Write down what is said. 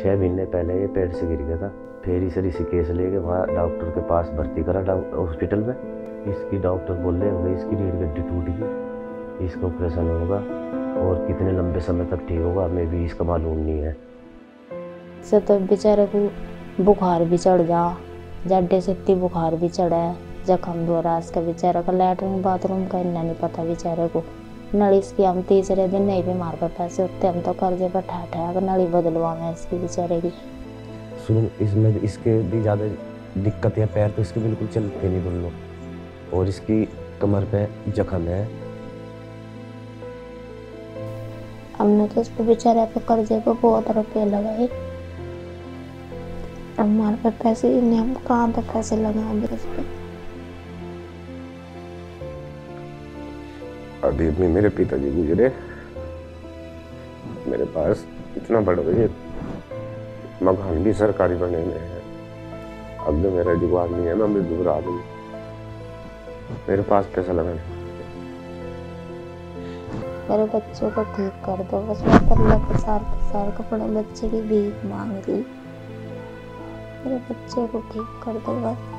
6 महीने पहले ये पेड़ से गिर गया था। फिर इसे ऋषिकेश लेके वहाँ डॉक्टर के पास भर्ती करा हॉस्पिटल में। इसकी डॉक्टर बोल रहे भाई इसकी रीढ़ गड्ढी टूट गई, इसका ऑपरेशन होगा और कितने लंबे समय तक ठीक होगा हमें भी इसका मालूम नहीं है। सब तो बेचारे को बुखार भी चढ़ गया, जड्डे से इतनी बुखार भी चढ़ा, जख्म भी हो रहा इसका बेचारे का। लैटरिन बाथरूम का इतना नहीं पता बेचारे को। नली इसकी हम तीसरे दिन नहीं बीमार पर पैसे उठते, हम तो कर्जे पर ठा ठा कर नली बदलवाना इसकी बेचारे की। सुन इसमें इसके भी ज़्यादा दिक्कत है, पैर तो इसके बिल्कुल चलते नहीं बोल लो, और इसकी कमर पे जख्म है। हमने तो इस पर बेचारे पर कर्जे पर बहुत रुपये लगाए, हमारे पे पैसे इन्हें हम कहाँ पे पैसे लगाएंगे इस पर। अभी मेरे पिताजी गुजरे, मेरे पास इतना बड़ा मकान भी सरकारी बने में है। अब जो मेरा जो आदमी है ना, मैं दूर आ गई, मेरे पास पैसा लगाने। मेरे बच्चों को ठीक कर दो बस, मैं 15,000 कपड़े बच्चे की भीख मांग रही, मेरे बच्चे को ठीक कर दो बस।